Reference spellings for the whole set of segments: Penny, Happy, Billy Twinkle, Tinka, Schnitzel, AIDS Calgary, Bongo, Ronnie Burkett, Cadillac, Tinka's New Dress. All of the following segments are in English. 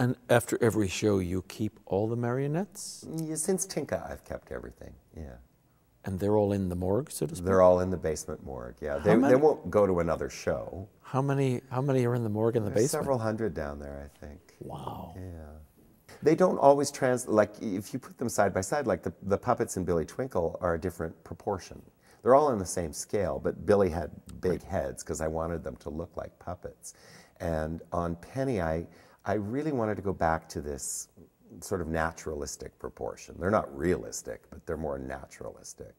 And after every show, you keep all the marionettes? Yeah, since Tinka, I've kept everything, yeah. And they're all in the morgue, so to speak? They're all in the basement morgue, yeah. They won't go to another show. How many are in the morgue in the basement? Several hundred down there, I think. Wow. Yeah. They don't always translate, like if you put them side by side, like the puppets and Billy Twinkle are a different proportion. They're all on the same scale, but Billy had big heads because I wanted them to look like puppets. And on Penny, I really wanted to go back to this sort of naturalistic proportion. They're not realistic, but they're more naturalistic.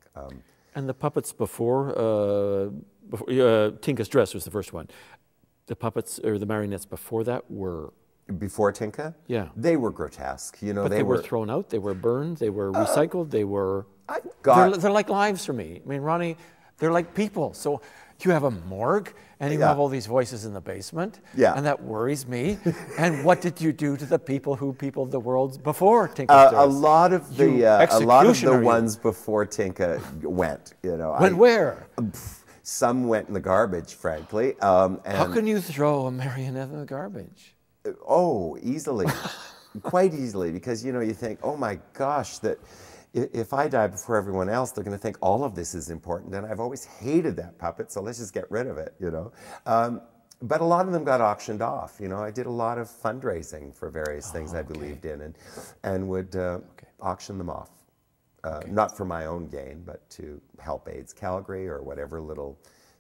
And the puppets before Tinka's Dress was the first one. The puppets or the marionettes before that were... Before Tinka? Yeah. They were grotesque. You know, but they were thrown out, they were burned, they were recycled, they were... They're like lives for me. I mean, Ronnie, they're like people. So you have a morgue, and you have all these voices in the basement, and that worries me. And what did you do to the people who peopled the world before Tinka? A lot of the ones before Tinka went. You know, where? Some went in the garbage, frankly. And how can you throw a marionette in the garbage? Oh, easily, quite easily, because you know you think, oh my gosh, that. If I die before everyone else, they're going to think all of this is important, and I've always hated that puppet, so let's just get rid of it, you know. But a lot of them got auctioned off, you know. I did a lot of fundraising for various things I believed in, and would auction them off, not for my own gain, but to help AIDS Calgary or whatever little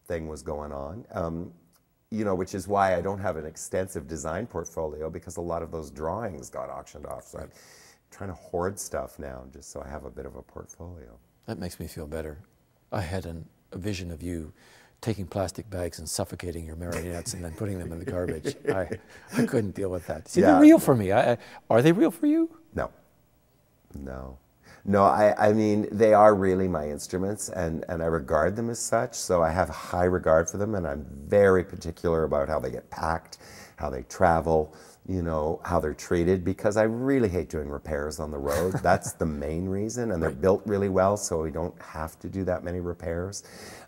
thing was going on. You know, which is why I don't have an extensive design portfolio, because a lot of those drawings got auctioned off. So trying to hoard stuff now, just so I have a bit of a portfolio. That makes me feel better. I had a vision of you taking plastic bags and suffocating your marionettes and then putting them in the garbage. I couldn't deal with that. See, they're real for me. Are they real for you? No. No. No, I mean, they are really my instruments, and I regard them as such, so I have high regard for them, and I'm very particular about how they get packed, how they travel, you know, how they're treated, because I really hate doing repairs on the road. That's the main reason, and they're built really well, so we don't have to do that many repairs.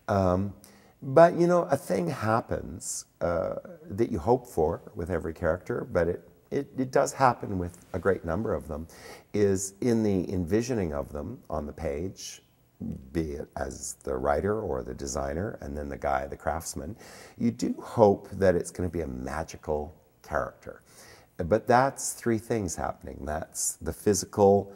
But, you know, a thing happens that you hope for with every character, but it does happen with a great number of them, is in the envisioning of them on the page, be it as the writer or the designer, and then the guy, the craftsman, you do hope that it's going to be a magical character. But that's three things happening. That's the physical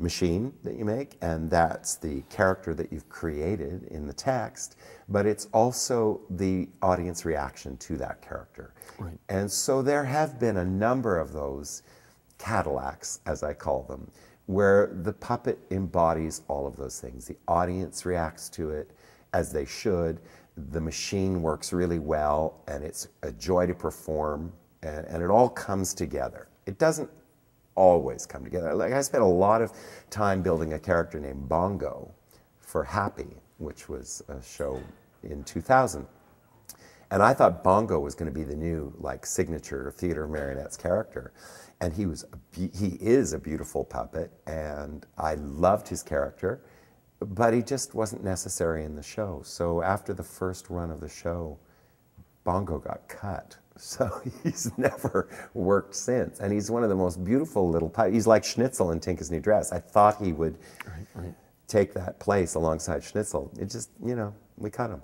machine that you make, and that's the character that you've created in the text, but it's also the audience reaction to that character. Right. And so there have been a number of those Cadillacs, as I call them, where the puppet embodies all of those things. The audience reacts to it, as they should. The machine works really well, and it's a joy to perform, and it all comes together. It doesn't always come together. Like, I spent a lot of time building a character named Bongo for Happy, which was a show in 2000. And I thought Bongo was going to be the new, like, signature theater marionette's character. And he is a beautiful puppet, and I loved his character. But he just wasn't necessary in the show. So after the first run of the show, Bongo got cut. So he's never worked since. And he's one of the most beautiful little puppets. He's like Schnitzel in Tinka's New Dress. I thought he would take that place alongside Schnitzel. It just, you know, we cut him.